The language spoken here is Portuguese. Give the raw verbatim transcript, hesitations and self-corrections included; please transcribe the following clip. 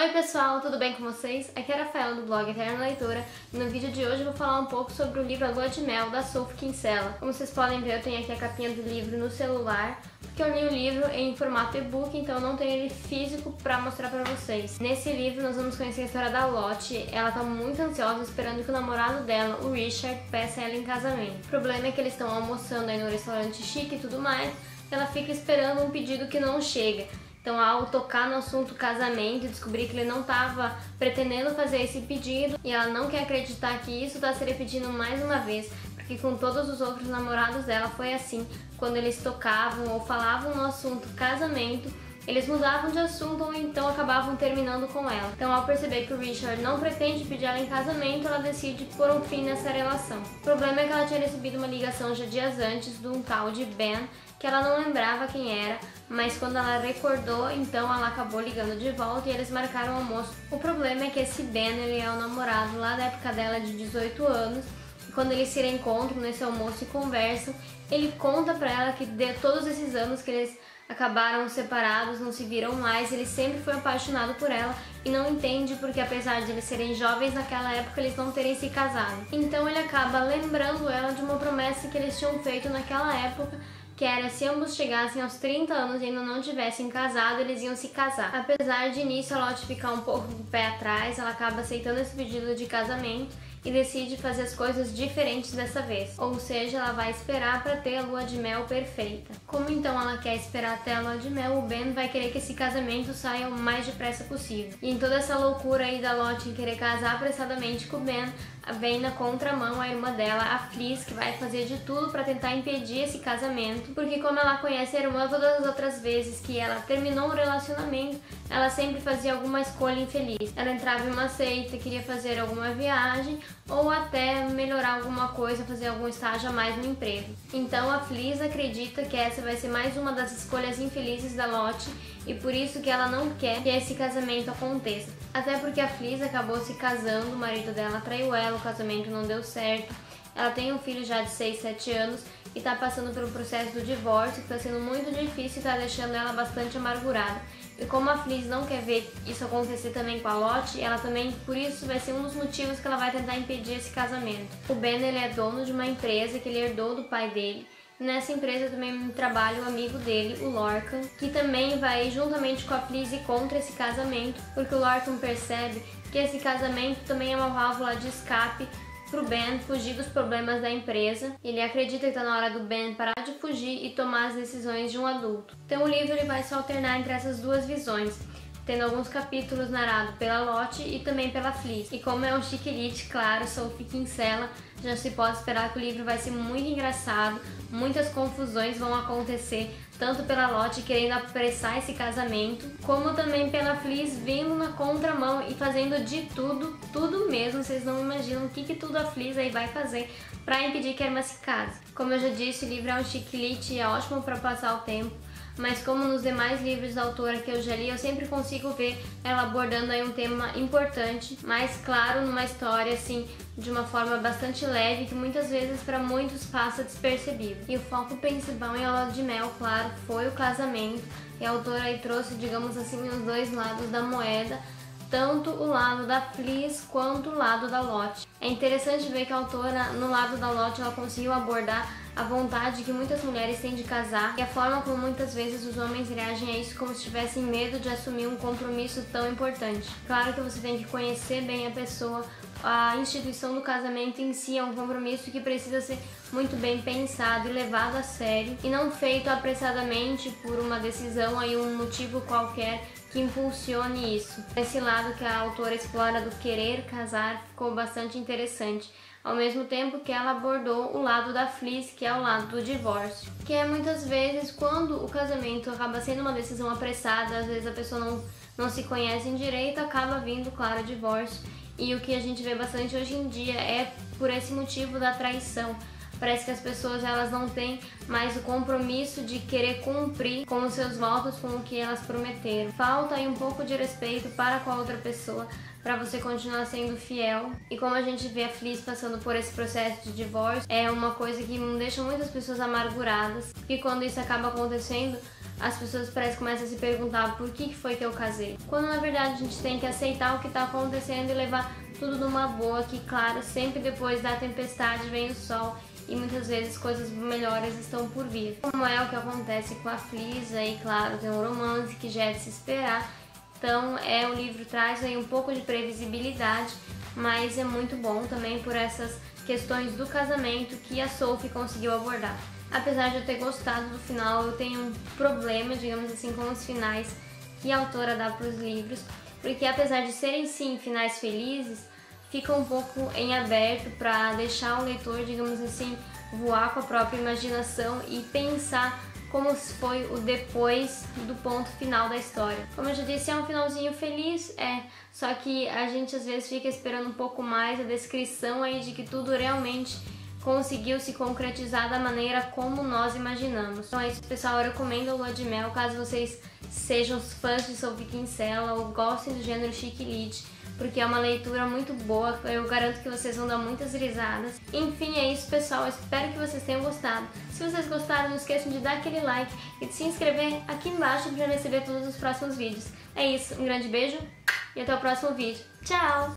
Oi pessoal, tudo bem com vocês? Aqui é a Rafaela do blog Eterna Leitora e no vídeo de hoje eu vou falar um pouco sobre o livro A Lua de Mel, da Sophie Kinsella. Como vocês podem ver, eu tenho aqui a capinha do livro no celular, porque eu li o livro em formato e-book, então eu não tenho ele físico pra mostrar pra vocês. Nesse livro nós vamos conhecer a história da Lottie. Ela tá muito ansiosa esperando que o namorado dela, o Richard, peça ela em casamento. O problema é que eles estão almoçando aí no restaurante chique e tudo mais, e ela fica esperando um pedido que não chega. Então, ao tocar no assunto casamento e descobrir que ele não estava pretendendo fazer esse pedido, e ela não quer acreditar que isso está se repetindo mais uma vez, porque com todos os outros namorados dela foi assim. Quando eles tocavam ou falavam no assunto casamento, eles mudavam de assunto ou então acabavam terminando com ela. Então, ao perceber que o Richard não pretende pedir ela em casamento, ela decide pôr um fim nessa relação. O problema é que ela tinha recebido uma ligação já dias antes de um tal de Ben, que ela não lembrava quem era, mas quando ela recordou, então ela acabou ligando de volta e eles marcaram o almoço. O problema é que esse Ben, ele é o namorado lá da época dela de dezoito anos, e quando eles se reencontram nesse almoço e conversam, ele conta pra ela que de todos esses anos que eles acabaram separados, não se viram mais, ele sempre foi apaixonado por ela e não entende porque, apesar de eles serem jovens naquela época, eles não terem se casado. Então ele acaba lembrando ela de uma promessa que eles tinham feito naquela época, que era se ambos chegassem aos trinta anos e ainda não tivessem casado, eles iam se casar. Apesar de início a Lottie ficar um pouco com o pé atrás, ela acaba aceitando esse pedido de casamento e decide fazer as coisas diferentes dessa vez. Ou seja, ela vai esperar para ter a lua de mel perfeita. Como então ela quer esperar até a lua de mel, o Ben vai querer que esse casamento saia o mais depressa possível. E em toda essa loucura aí da Lottie em querer casar apressadamente com o Ben, vem na contramão a irmã dela, a Fliss, que vai fazer de tudo para tentar impedir esse casamento, porque como ela conhece a irmã, todas as outras vezes que ela terminou um relacionamento, ela sempre fazia alguma escolha infeliz. Ela entrava em uma seita, queria fazer alguma viagem ou até melhorar alguma coisa, fazer algum estágio a mais no emprego. Então a Fliss acredita que essa vai ser mais uma das escolhas infelizes da Lottie e por isso que ela não quer que esse casamento aconteça. Até porque a Fliss acabou se casando, o marido dela traiu ela, o casamento não deu certo. Ela tem um filho já de seis, sete anos e tá passando por um processo do divórcio que tá sendo muito difícil e tá deixando ela bastante amargurada. E como a Fliss não quer ver isso acontecer também com a Lottie, ela também, por isso, vai ser um dos motivos que ela vai tentar impedir esse casamento. O Ben, ele é dono de uma empresa que ele herdou do pai dele. Nessa empresa também trabalha o amigo dele, o Lorcan, que também vai juntamente com a Fliss e contra esse casamento, porque o Lorcan percebe que esse casamento também é uma válvula de escape pro Ben fugir dos problemas da empresa. Ele acredita que tá na hora do Ben parar de fugir e tomar as decisões de um adulto. Então o livro ele vai se alternar entre essas duas visões, tendo alguns capítulos narrados pela Lottie e também pela Fliss. E como é um chique elite, claro, Sophie Kinsella, já se pode esperar que o livro vai ser muito engraçado, muitas confusões vão acontecer, tanto pela Lottie querendo apressar esse casamento, como também pela Fliss vindo na contramão e fazendo de tudo, tudo mesmo. Vocês não imaginam o que, que tudo a Fliss aí vai fazer para impedir que a irmã se case. Como eu já disse, o livro é um chique elite e é ótimo para passar o tempo. Mas como nos demais livros da autora que eu já li, eu sempre consigo ver ela abordando aí um tema importante, mas claro, numa história assim, de uma forma bastante leve, que muitas vezes para muitos passa despercebido. E o foco principal em A Lua de Mel, claro, foi o casamento, e a autora aí trouxe, digamos assim, os dois lados da moeda, tanto o lado da Fliss quanto o lado da Lottie. É interessante ver que a autora, no lado da Lottie, ela conseguiu abordar a vontade que muitas mulheres têm de casar e a forma como muitas vezes os homens reagem a isso como se tivessem medo de assumir um compromisso tão importante. Claro que você tem que conhecer bem a pessoa, a instituição do casamento em si é um compromisso que precisa ser muito bem pensado e levado a sério e não feito apressadamente por uma decisão aí, um motivo qualquer que impulsione isso. Esse lado que a autora explora do querer casar ficou bastante interessante, ao mesmo tempo que ela abordou o lado da Fliss, que é o lado do divórcio, que é muitas vezes quando o casamento acaba sendo uma decisão apressada, às vezes a pessoa não, não se conhece em direito, acaba vindo, claro, o divórcio. E o que a gente vê bastante hoje em dia é por esse motivo da traição. Parece que as pessoas elas não têm mais o compromisso de querer cumprir com os seus votos, com o que elas prometeram. Falta aí um pouco de respeito para com a outra pessoa, para você continuar sendo fiel. E como a gente vê a Fliss passando por esse processo de divórcio, é uma coisa que deixa muitas pessoas amarguradas. E quando isso acaba acontecendo, as pessoas parecem que começam a se perguntar por que foi que eu casei. Quando na verdade a gente tem que aceitar o que está acontecendo e levar tudo numa boa, que claro, sempre depois da tempestade vem o sol e muitas vezes coisas melhores estão por vir. Como é o que acontece com a Flisa, e claro, tem um romance que já é de se esperar. Então é, o livro traz aí um pouco de previsibilidade, mas é muito bom também por essas questões do casamento que a Sophie conseguiu abordar. Apesar de eu ter gostado do final, eu tenho um problema, digamos assim, com os finais que a autora dá para os livros, porque apesar de serem sim finais felizes, fica um pouco em aberto para deixar o leitor, digamos assim, voar com a própria imaginação e pensar como foi o depois do ponto final da história. Como eu já disse, é um finalzinho feliz, é, só que a gente às vezes fica esperando um pouco mais a descrição aí de que tudo realmente conseguiu se concretizar da maneira como nós imaginamos. Então é isso, pessoal, eu recomendo a Lua de Mel, caso vocês sejam fãs de Sophie Kinsella ou gostem do gênero chick lit, porque é uma leitura muito boa, eu garanto que vocês vão dar muitas risadas. Enfim, é isso, pessoal, eu espero que vocês tenham gostado. Se vocês gostaram, não esqueçam de dar aquele like e de se inscrever aqui embaixo para receber todos os próximos vídeos. É isso, um grande beijo e até o próximo vídeo. Tchau!